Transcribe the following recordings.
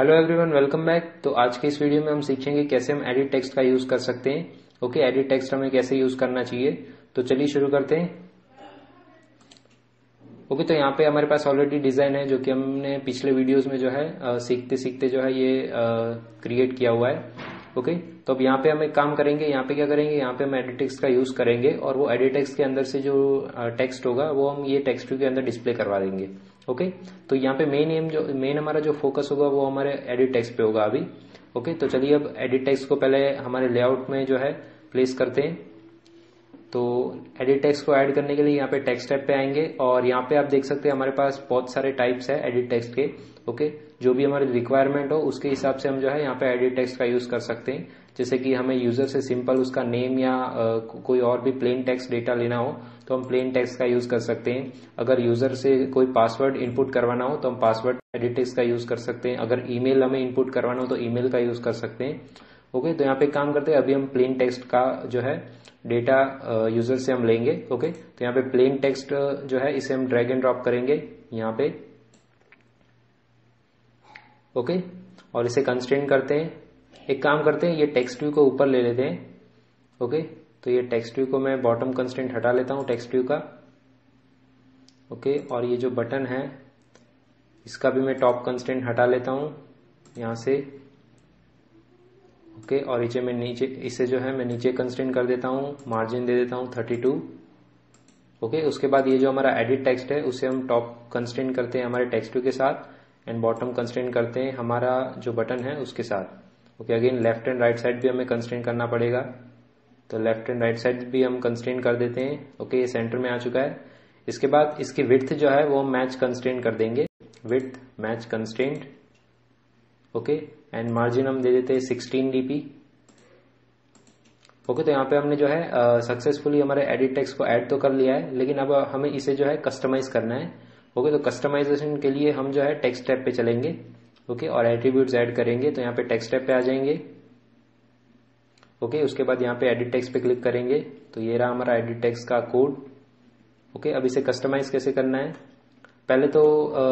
Hello everyone, welcome back. तो आज के इस वीडियो में हम सीखेंगे कैसे हम एडिट टेक्स्ट का यूज कर सकते हैं। ओके, एडिट टेक्स्ट हमें कैसे यूज करना चाहिए, तो चलिए शुरू करते हैं। ओके, तो यहाँ पे हमारे पास ऑलरेडी डिजाइन है जो कि हमने पिछले वीडियोस में जो है सीखते सीखते जो है ये क्रिएट किया हुआ है। ओके, तो अब यहाँ पे हम एक काम करेंगे, यहाँ पे क्या करेंगे, यहाँ पे हम एडिट टेक्स्ट का यूज करेंगे और वो एडिट टेक्स्ट के अंदर से जो टेक्स्ट होगा वो हम ये टेक्स्ट व्यू के अंदर डिस्प्ले करवा देंगे। ओके, तो यहाँ पे मेन हमारा जो फोकस होगा वो हमारे एडिट टेक्स्ट पे होगा अभी। ओके, तो चलिए अब एडिट टेक्स्ट को पहले हमारे लेआउट में जो है प्लेस करते हैं। तो एडिट टेक्स्ट को ऐड करने के लिए यहाँ पे टेक्स्ट टैब पे आएंगे और यहाँ पे आप देख सकते हैं हमारे पास बहुत सारे टाइप्स है एडिट टेक्स्ट के। ओके, जो भी हमारी रिक्वायरमेंट हो उसके हिसाब से हम जो है यहाँ पे एडिट टेक्स्ट का यूज कर सकते हैं। जैसे कि हमें यूजर से सिंपल उसका नेम या कोई और भी प्लेन टेक्स्ट डेटा लेना हो तो हम प्लेन टेक्स्ट का यूज कर सकते हैं। अगर यूजर से कोई पासवर्ड इनपुट करवाना हो तो हम पासवर्ड एडिट टेक्स्ट का यूज कर सकते हैं। अगर ईमेल हमें इनपुट करवाना हो तो ईमेल का यूज कर सकते हैं। ओके, तो यहाँ पे काम करते हैं, अभी हम प्लेन टेक्स्ट का जो है डेटा यूजर से हम लेंगे। ओके, तो यहाँ पे प्लेन टेक्स्ट जो है इसे हम ड्रैग एंड ड्रॉप करेंगे यहाँ पे। ओके, और इसे कंस्ट्रेंट करते हैं। एक काम करते हैं, ये टेक्स्ट व्यू को ऊपर ले लेते हैं। ओके, तो ये टेक्स्ट व्यू को मैं बॉटम कंस्ट्रेंट हटा लेता हूँ टेक्स्ट व्यू का। ओके, और ये जो बटन है इसका भी मैं टॉप कंस्ट्रेंट हटा लेता हूँ यहाँ से। ओके, और इसे मैं नीचे नीचे कंस्ट्रेंट कर देता हूँ, मार्जिन दे देता हूँ 32। ओके, उसके बाद ये जो हमारा एडिट टेक्स्ट है उसे हम टॉप कंस्ट्रेंट करते हैं हमारे टेक्स्ट व्यू के साथ एंड बॉटम कंस्ट्रेंट करते हैं हमारा जो बटन है उसके साथ। Okay, again left and right side भी हमें कंस्ट्रेंट करना पड़ेगा, तो लेफ्ट एंड राइट साइड भी हम कंस्ट्रेंट कर देते हैं। ओके, ये सेंटर में आ चुका है। इसके बाद इसकी विड्थ जो है वो मैच कंस्ट्रेंट कर देंगे, width match constraint. Okay, and margin हम दे देते हैं 16dp। ओके, तो यहाँ पे हमने जो है सक्सेसफुली हमारे एडिट टेक्स्ट को ऐड तो कर लिया है, लेकिन अब हमें इसे जो है कस्टमाइज करना है। ओके, तो कस्टमाइजेशन के लिए हम जो है टेक्स्ट टैब पे चलेंगे। ओके, और एट्रीब्यूट्स ऐड करेंगे, तो यहाँ पे टेक्स्ट टैब पे आ जाएंगे। ओके, उसके बाद यहाँ पे एडिट टेक्स्ट पे क्लिक करेंगे, तो ये रहा हमारा एडिट टेक्स्ट का कोड। ओके, अब इसे कस्टमाइज कैसे करना है, पहले तो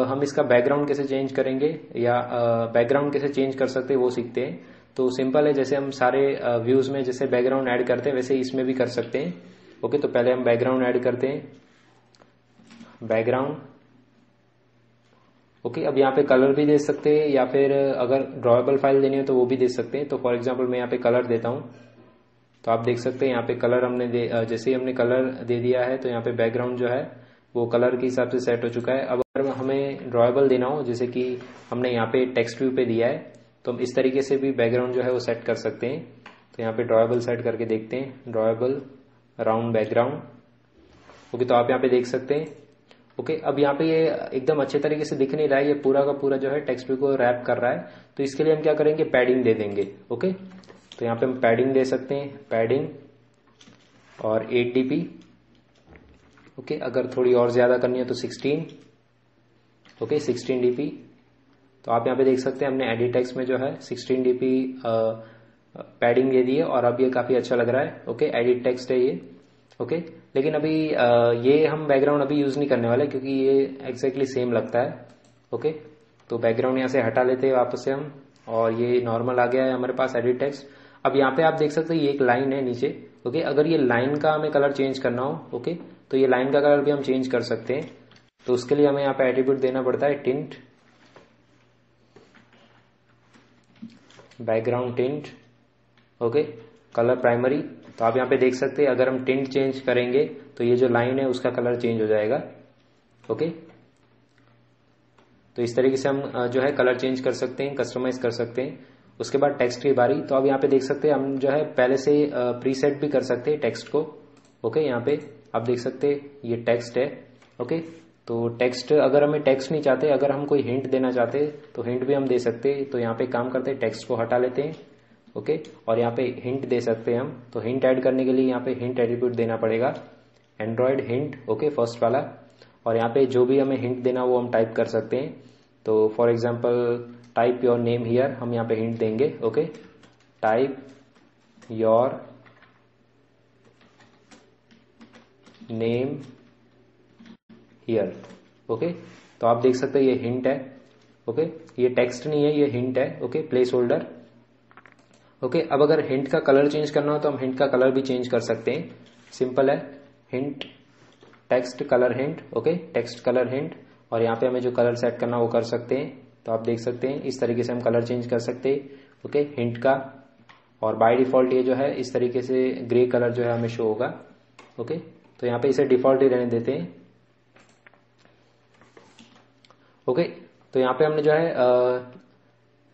हम इसका बैकग्राउंड कैसे चेंज करेंगे या बैकग्राउंड कैसे चेंज कर सकते हैं वो सीखते हैं। तो सिंपल है, जैसे हम सारे व्यूज में जैसे बैकग्राउंड ऐड करते हैं वैसे इसमें भी कर सकते हैं। ओके, तो पहले हम बैकग्राउंड ऐड करते हैं, बैकग्राउंड। ओके, अब यहाँ पे कलर भी दे सकते हैं या फिर अगर ड्रॉएबल फाइल देनी हो तो वो भी दे सकते हैं। तो फॉर एग्जाम्पल मैं यहाँ पे कलर देता हूँ, तो आप देख सकते हैं यहाँ पे कलर हमने जैसे ही हमने कलर दे दिया है तो यहाँ पे बैकग्राउंड जो है वो कलर के हिसाब से सेट हो चुका है। अब अगर हमें ड्रॉएबल देना हो, जैसे कि हमने यहाँ पे टेक्स्ट व्यू पे दिया है, तो हम इस तरीके से भी बैकग्राउंड जो है वो सेट कर सकते हैं। तो यहाँ पे ड्रॉएबल सेट करके देखते हैं, ड्रॉएबल राउंड बैकग्राउंड। ओके, तो आप यहाँ पे देख सकते हैं। ओके, अब यहाँ पे ये एकदम अच्छे तरीके से दिख नहीं रहा है, ये पूरा का पूरा जो है टेक्स्ट व्यू को रैप कर रहा है। तो इसके लिए हम क्या करेंगे, पैडिंग दे देंगे। ओके, तो यहाँ पे हम पैडिंग दे सकते हैं, पैडिंग और 8dp। ओके, अगर थोड़ी और ज्यादा करनी है तो 16। Okay, 16dp। तो आप यहाँ पे देख सकते हैं हमने एडिट टेक्स्ट में जो है 16dp पैडिंग दे दी है और अब ये काफी अच्छा लग रहा है। ओके, एडिट टेक्स्ट है ये। ओके, लेकिन अभी ये हम बैकग्राउंड अभी यूज नहीं करने वाले क्योंकि ये एग्जैक्टली सेम लगता है। ओके, तो बैकग्राउंड यहाँ से हटा लेते हैं वापस से हम, और ये नॉर्मल आ गया है हमारे पास एडिट टेक्स्ट। अब यहाँ पे आप देख सकते हैं ये एक लाइन है नीचे। ओके, अगर ये लाइन का हमें कलर चेंज करना हो, ओके, तो ये लाइन का कलर भी हम चेंज कर सकते हैं। तो उसके लिए हमें यहाँ पे एट्रीब्यूट देना पड़ता है tint, background tint. Okay, colour primary. तो आप यहाँ पे देख सकते हैं अगर हम टिंट चेंज करेंगे तो ये जो लाइन है उसका कलर चेंज हो जाएगा। ओके, तो इस तरीके से हम जो है कलर चेंज कर सकते हैं, कस्टमाइज कर सकते हैं। उसके बाद टेक्स्ट की बारी। तो अब यहाँ पे देख सकते हैं हम जो है पहले से प्रीसेट भी कर सकते हैं टेक्स्ट को। ओके, यहाँ पे आप देख सकते हैं ये टेक्स्ट है। ओके, तो टेक्स्ट अगर हमें टेक्स्ट नहीं चाहते, अगर हम कोई हिंट देना चाहते तो हिंट भी हम दे सकते हैं। तो यहाँ पे काम करते हैं, टेक्स्ट को हटा लेते हैं। ओके, और यहाँ पे हिंट दे सकते हैं हम। तो हिंट ऐड करने के लिए यहाँ पे हिंट एट्रीब्यूट देना पड़ेगा, एंड्रॉयड हिंट। ओके, फर्स्ट वाला। और यहाँ पे जो भी हमें हिंट देना वो हम टाइप कर सकते हैं। तो for example type your name here, हम यहाँ पे हिंट देंगे। Okay, type your name here. Okay, तो आप देख सकते हैं ये हिंट है। ओके ये टेक्स्ट नहीं है, ये हिंट है, ओके प्लेस होल्डर। ओके अब अगर हिंट का कलर चेंज करना हो तो हम हिंट का कलर भी चेंज कर सकते हैं, सिंपल है, hint text colour hint, okay text colour hint, और यहाँ पे हमें जो कलर सेट करना वो कर सकते हैं। तो आप देख सकते हैं इस तरीके से हम कलर चेंज कर सकते हैं, ओके हिंट का, और बाय डिफॉल्ट ये जो है इस तरीके से ग्रे कलर जो है हमें शो होगा। ओके तो यहाँ पे इसे डिफॉल्ट ही रहने देते हैं। ओके तो यहाँ पे हमने जो है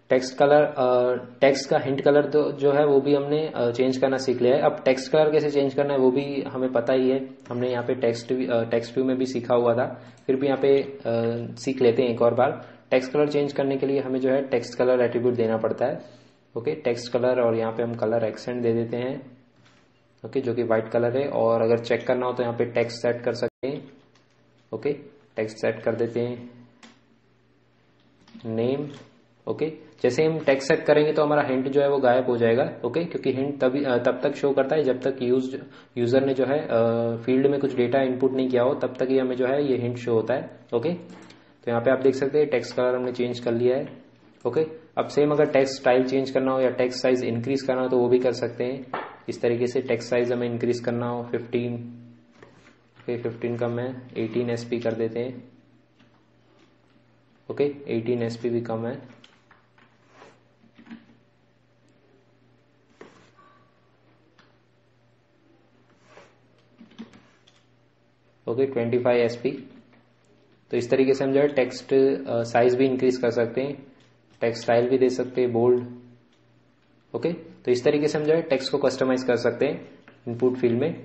टेक्स्ट कलर, टेक्स्ट का हिंट कलर तो जो है वो भी हमने चेंज करना सीख लिया है। अब टेक्स्ट कलर कैसे चेंज करना है वो भी हमें पता ही है, हमने यहाँ पे टेक्स्ट व्यू में भी सीखा हुआ था, फिर भी यहाँ पे सीख लेते हैं एक और बार। टेक्स्ट कलर चेंज करने के लिए हमें जो है टेक्स्ट कलर एट्रीब्यूट देना पड़ता है, ओके टेक्स्ट कलर, और यहाँ पे हम कलर एक्सेंट दे देते हैं, ओके जो कि व्हाइट कलर है। और अगर चेक करना हो तो यहाँ पे टेक्स्ट सेट कर सकते हैं, ओके टेक्स्ट सेट कर देते हैं नेम। ओके जैसे हम टेक्स्ट सेट करेंगे तो हमारा हिंट जो है वो गायब हो जाएगा, ओके क्योंकि हिंट तब तक शो करता है जब तक यूजर ने जो है फील्ड में कुछ डेटा इनपुट नहीं किया हो, तब तक ही हमें जो है ये हिंट शो होता है। ओके तो यहाँ पे आप देख सकते हैं टेक्स्ट कलर हमने चेंज कर लिया है। ओके अब सेम अगर टेक्स्ट स्टाइल चेंज करना हो या टेक्स्ट साइज इंक्रीज करना हो तो वो भी कर सकते हैं। इस तरीके से टेक्स्ट साइज हमें इंक्रीज करना हो 15, ओके 15 कम है, 18 एसपी कर देते हैं, ओके 18 एसपी भी कम है। Okay 25 SP. तो इस तरीके से हम जो है टेक्स्ट साइज भी इंक्रीज कर सकते हैं, टेक्स्ट स्टाइल भी दे सकते हैं बोल्ड। ओके तो इस तरीके से हम जो है टेक्स्ट को कस्टमाइज कर सकते हैं इनपुट फील्ड में।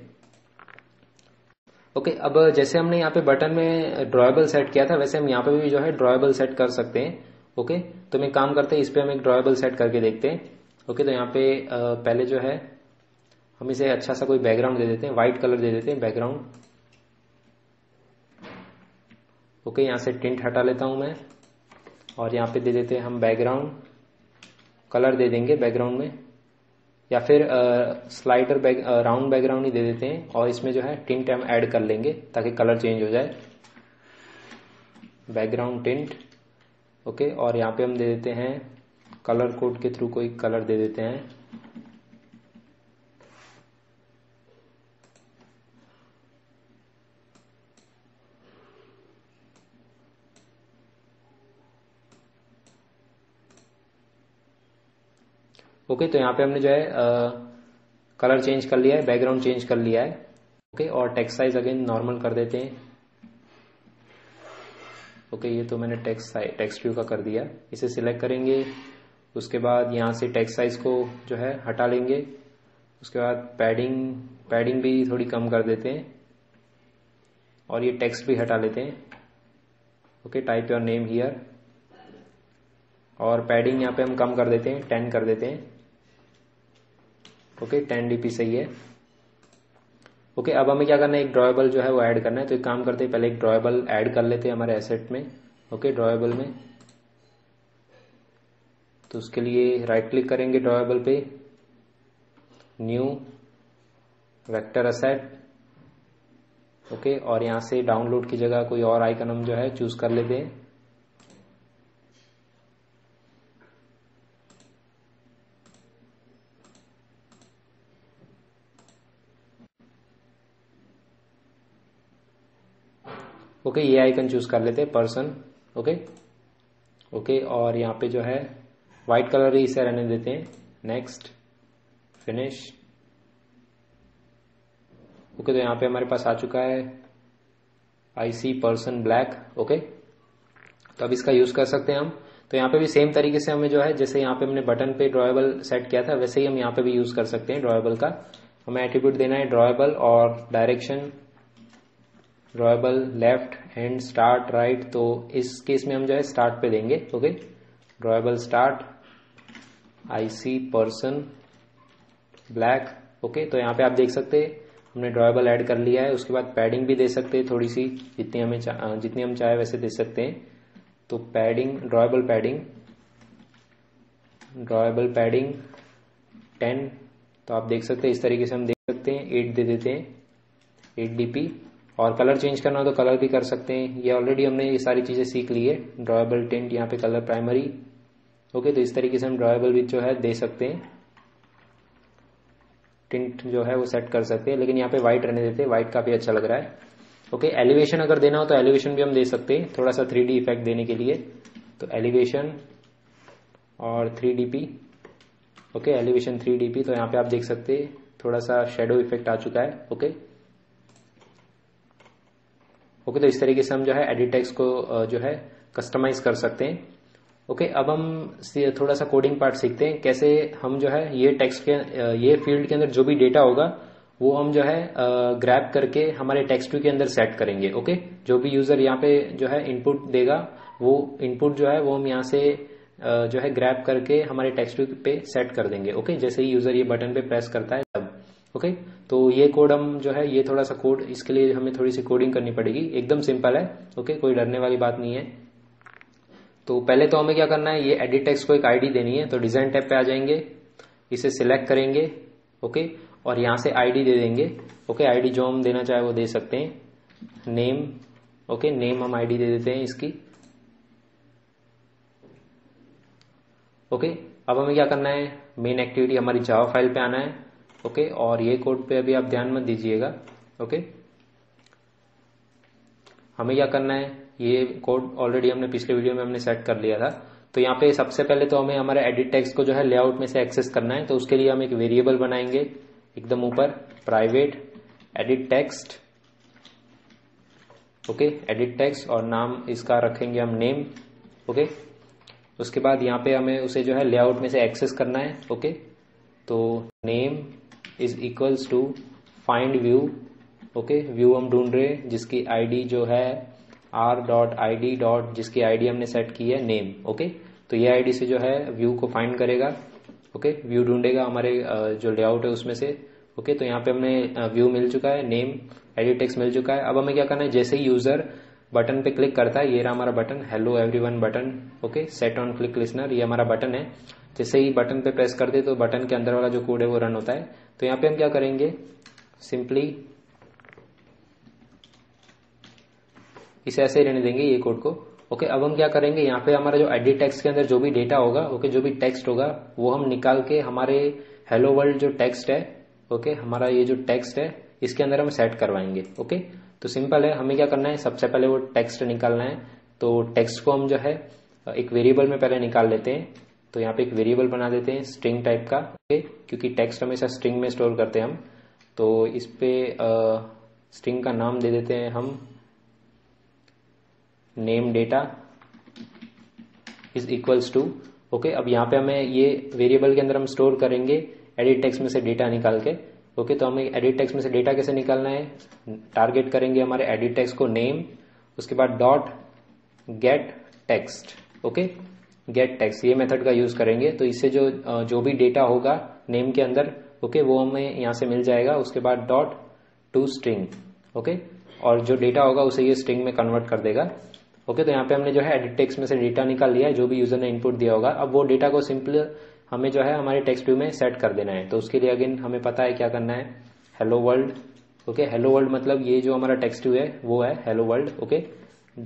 ओके अब जैसे हमने यहाँ पे बटन में ड्रॉएबल सेट किया था वैसे हम यहाँ पे भी जो है ड्रॉएबल सेट कर सकते हैं। ओके तो मैं काम करते हैं इस पे हम एक ड्रॉएबल सेट करके देखते हैं। ओके तो यहाँ पे पहले जो है हम इसे अच्छा सा कोई बैकग्राउंड दे देते हैं, व्हाइट कलर दे देते हैं बैकग्राउंड। ओके यहाँ से टिंट हटा लेता हूं मैं, और यहाँ पे दे देते हैं हम बैकग्राउंड कलर दे देंगे बैकग्राउंड में, या फिर स्लाइडर राउंड बैकग्राउंड ही दे देते हैं, और इसमें जो है टिंट हम ऐड कर लेंगे ताकि कलर चेंज हो जाए, बैकग्राउंड टिंट। ओके और यहाँ पे हम दे देते हैं कलर कोड के थ्रू कोई कलर दे देते हैं। ओके तो यहाँ पे हमने जो है कलर चेंज कर लिया है, बैकग्राउंड चेंज कर लिया है। ओके और टेक्स्ट साइज अगेन नॉर्मल कर देते हैं। ओके ये तो मैंने टेक्स्ट व्यू का कर दिया, इसे सिलेक्ट करेंगे, उसके बाद यहाँ से टेक्स्ट साइज को जो है हटा लेंगे, उसके बाद पैडिंग भी थोड़ी कम कर देते हैं, और ये टेक्स्ट भी हटा लेते हैं। Okay type your name here, और पैडिंग यहाँ पे हम कम कर देते हैं, 10 कर देते हैं। ओके 10 dp सही है। ओके अब हमें क्या करना है, एक ड्रॉएबल जो है वो ऐड करना है, तो एक काम करते हैं पहले एक ड्रॉएबल ऐड कर लेते हैं हमारे एसेट में। ओके ड्रॉएबल में तो उसके लिए राइट क्लिक करेंगे ड्रॉएबल पे, न्यू वेक्टर एसेट। ओके और यहाँ से डाउनलोड की जगह कोई और आइकन हम जो है चूज कर लेते हैं। ओके ये आइकन चूज कर लेते हैं पर्सन। ओके ओके और यहाँ पे जो है वाइट कलर ही इसे रहने देते हैं, नेक्स्ट फिनिश। ओके तो यहाँ पे हमारे पास आ चुका है I C person black. Okay तो अब इसका यूज कर सकते हैं हम। तो यहाँ पे भी सेम तरीके से हमें जो है जैसे यहाँ पे हमने बटन पे ड्रॉएबल सेट किया था वैसे ही हम यहाँ पे भी यूज कर सकते हैं ड्रॉएबल का। हमें एट्रीब्यूट देना है ड्रॉएबल और direction drawable left hand start right, तो इस केस में हम जो है स्टार्ट पे देंगे। Okay drawable start I C person black. Okay तो यहाँ पे आप देख सकते हैं हमने ड्रॉएबल ऐड कर लिया है, उसके बाद पैडिंग भी दे सकते हैं थोड़ी सी, जितनी हम चाहे वैसे दे सकते हैं। तो पैडिंग ड्रॉएबल पैडिंग 10, तो आप देख सकते हैं इस तरीके से हम देख सकते हैं 8 दे देते हैं 8 dp। और कलर चेंज करना हो तो कलर भी कर सकते हैं। ये ऑलरेडी हमने ये सारी चीज़ें सीख ली है। ड्रॉएबल टिंट, यहाँ पे कलर प्राइमरी, ओके। तो इस तरीके से हम ड्रॉएबल भी जो है दे सकते हैं, टिंट जो है वो सेट कर सकते हैं, लेकिन यहाँ पे व्हाइट रहने देते हैं, व्हाइट काफी अच्छा लग रहा है, ओके। एलिवेशन अगर देना हो तो एलिवेशन भी हम दे सकते हैं थोड़ा सा 3D इफेक्ट देने के लिए। तो एलिवेशन और 3DP, ओके, एलिवेशन 3DP। तो यहाँ पे आप देख सकते हैं थोड़ा सा शेडो इफेक्ट आ चुका है, ओके। तो इस तरीके से हम जो है एडिट टेक्स्ट को जो है कस्टमाइज कर सकते हैं, ओके। अब हम थोड़ा सा कोडिंग पार्ट सीखते हैं, कैसे हम जो है ये टेक्स्ट के, ये फील्ड के अंदर जो भी डेटा होगा वो हम जो है ग्रैब करके हमारे टेक्स्ट व्यू के अंदर सेट करेंगे, ओके। जो भी यूजर यहाँ पे जो है इनपुट देगा वो इनपुट जो है वो हम यहाँ से जो है ग्रैब करके हमारे टेक्स्ट व्यू पे सेट कर देंगे, ओके। जैसे ही यूजर ये बटन पे प्रेस करता है तब, ओके। तो ये कोड हम जो है, ये थोड़ा सा कोड, इसके लिए हमें थोड़ी सी कोडिंग करनी पड़ेगी, एकदम सिंपल है, ओके, कोई डरने वाली बात नहीं है। तो पहले तो हमें क्या करना है, ये एडिट टेक्स्ट को एक आईडी देनी है। तो डिजाइन टैब पे आ जाएंगे, इसे सिलेक्ट करेंगे, ओके, और यहाँ से आईडी दे देंगे, ओके। आईडी जो हम देना चाहे वो दे सकते हैं, नेम, ओके, नेम हम आईडी दे देते हैं इसकी, ओके। अब हमें क्या करना है, मेन एक्टिविटी हमारी जावा फाइल पे आना है, ओके, और ये कोड पे अभी आप ध्यान मत दीजिएगा, ओके। हमें क्या करना है, ये कोड ऑलरेडी हमने पिछले वीडियो में हमने सेट कर लिया था। तो यहाँ पे सबसे पहले तो हमें हमारे एडिट टेक्स्ट को जो है लेआउट में से एक्सेस करना है। तो उसके लिए हम एक वेरिएबल बनाएंगे, एकदम ऊपर private edit text, okay, edit text, और नाम इसका रखेंगे हम नेम, ओके। उसके बाद यहाँ पे हमें उसे जो है लेआउट में से एक्सेस करना है, ओके। तो name is equals to find view, okay, view हम ढूंढ रहे हैं जिसकी आईडी जो है r.id. जिसकी आईडी हमने सेट की है नेम, ओके। तो ये आईडी से जो है व्यू को फाइंड करेगा, ओके, व्यू ढूंढेगा हमारे जो लेआउट है उसमें से, ओके। तो यहाँ पे हमने व्यू मिल चुका है, नेम, एडिट टेक्स्ट मिल चुका है। अब हमें क्या करना है, जैसे ही यूजर बटन पे क्लिक करता है, ये रहा हमारा button, hello everyone button, okay, set on click listener, ये हमारा बटन है। जैसे ही बटन पे प्रेस करते तो बटन के अंदर वाला जो कोड है वो रन होता है। तो यहाँ पे हम क्या करेंगे, सिंपली इसे ऐसे ही रहने देंगे ये कोड को, ओके। अब हम क्या करेंगे, यहाँ पे हमारा जो एडिट टेक्स्ट के अंदर जो भी डेटा होगा, ओके, जो भी टेक्स्ट होगा वो हम निकाल के हमारे हेलो वर्ल्ड जो टेक्स्ट है, ओके, हमारा ये जो टेक्स्ट है इसके अंदर हम सेट करवाएंगे, ओके। तो सिंपल है, हमें क्या करना है, सबसे पहले वो टेक्स्ट निकालना है। तो टेक्स्ट को हम जो है एक वेरिएबल में पहले निकाल लेते हैं। तो यहाँ पे एक वेरिएबल बना देते हैं स्ट्रिंग टाइप का, ओके, क्योंकि टेक्स्ट हमेशा स्ट्रिंग में स्टोर करते हैं हम। तो इस पे स्ट्रिंग का नाम दे देते हैं हम, name data is equals to, okay. अब यहाँ पे हमें ये वेरिएबल के अंदर हम स्टोर करेंगे एडिट टेक्स्ट में से डेटा निकाल के, ओके। तो हमें एडिट टेक्स्ट में से डेटा कैसे निकालना है, टारगेट करेंगे हमारे एडिट टेक्स्ट को, नेम, उसके बाद dot get text, okay, get text, ये मेथड का यूज करेंगे। तो इससे जो भी डेटा होगा नेम के अंदर, ओके, वो हमें यहाँ से मिल जाएगा। उसके बाद डॉट टू स्ट्रिंग, ओके, और जो डेटा होगा उसे ये स्ट्रिंग में कन्वर्ट कर देगा, ओके। तो यहाँ पे हमने जो है एडिट टेक्स्ट में से डेटा निकाल लिया है, जो भी यूजर ने इनपुट दिया होगा। अब वो डेटा को सिंपल हमें जो है हमारे टेक्स्ट व्यू में सेट कर देना है। तो उसके लिए अगेन हमें पता है क्या करना है, hello world, okay, hello world मतलब ये जो हमारा टेक्स्ट व्यू है वो है hello world, okay,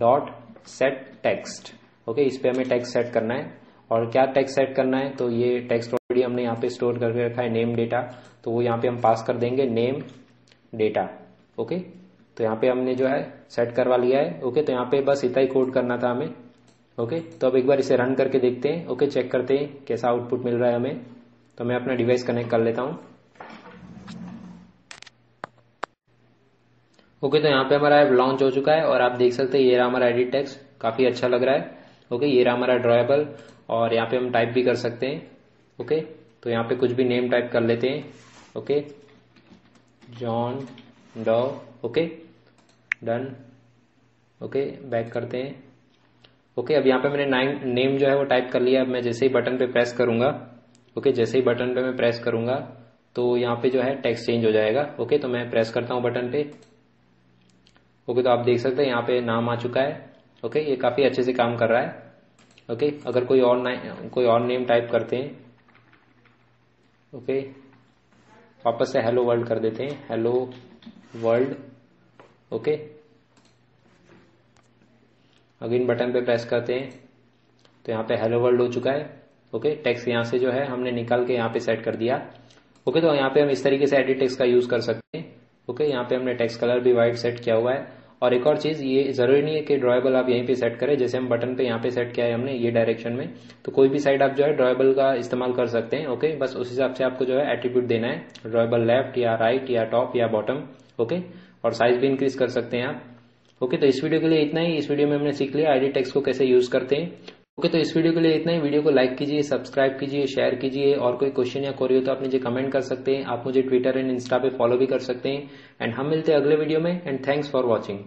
dot set text, okay, इस पे हमें टेक्स्ट सेट करना है। और क्या टेक्स्ट सेट करना है, तो ये टेक्स्ट ऑलरेडी हमने यहाँ पे स्टोर करके रखा है, नेम डेटा, तो वो यहाँ पे हम पास कर देंगे नेम डेटा, ओके। तो यहाँ पे हमने जो है सेट करवा लिया है, ओके। तो यहाँ पे बस इतना ही कोड करना था हमें, ओके। तो अब एक बार इसे रन करके देखते हैं, ओके, चेक करते हैं कैसा आउटपुट मिल रहा है हमें। तो मैं अपना डिवाइस कनेक्ट कर लेता हूँ, ओके। तो यहाँ पे हमारा ऐप लॉन्च हो चुका है और आप देख सकते हैं ये रहा हमारा एडिट टेक्स्ट, काफी अच्छा लग रहा है, ओके। ये रहा हमारा ड्रॉएबल और यहाँ पे हम टाइप भी कर सकते हैं, ओके। तो यहाँ पे कुछ भी नेम टाइप कर लेते हैं, okay, John Doe, okay, done, okay, back करते हैं, ओके। अब यहाँ पे मैंने नेम जो है वो टाइप कर लिया। अब मैं जैसे ही बटन पे प्रेस करूंगा, ओके, जैसे ही बटन पे मैं प्रेस करूंगा तो यहाँ पे जो है टेक्स्ट चेंज हो जाएगा, ओके। तो मैं प्रेस करता हूँ बटन पे, ओके। तो आप देख सकते हैं यहाँ पे नाम आ चुका है, ओके, ये काफी अच्छे से काम कर रहा है, ओके। अगर कोई और नेम टाइप करते हैं, ओके, वापस से हेलो वर्ल्ड कर देते हैं, hello world, okay, again button पे प्रेस करते हैं तो यहाँ पे हेलो वर्ल्ड हो चुका है। ओके, टेक्स्ट यहाँ से जो है हमने निकाल के यहाँ पे सेट कर दिया। ओके, तो यहाँ पे हम इस तरीके से एडिट टेक्स्ट का यूज कर सकते हैं। ओके, यहाँ पे हमने टेक्स्ट कलर भी व्हाइट सेट किया हुआ है। और एक और चीज, ये जरूरी नहीं है कि ड्रॉएबल आप यहीं पे सेट करें, जैसे हम बटन पे यहाँ पे सेट किया है हमने ये डायरेक्शन में, तो कोई भी साइड आप जो है ड्रॉएबल का इस्तेमाल कर सकते हैं। ओके, बस उस हिसाब से आपको जो है एट्रीब्यूट देना है, ड्रॉएबल लेफ्ट या राइट या टॉप या बॉटम। ओके, और साइज भी इंक्रीज कर सकते हैं आप। ओके, तो इस वीडियो के लिए इतना ही। इस वीडियो में हमने सीख लिया एडिट टेक्स्ट को कैसे यूज करते हैं। ओके, तो इस वीडियो के लिए इतना ही। वीडियो को लाइक कीजिए, सब्सक्राइब कीजिए, शेयर कीजिए, और कोई क्वेश्चन या क्वेरी हो तो आप मुझे कमेंट कर सकते हैं। आप मुझे ट्विटर एंड इंस्टा पे फॉलो भी कर सकते हैं। एंड हम मिलते हैं अगले वीडियो में। And thanks for watching.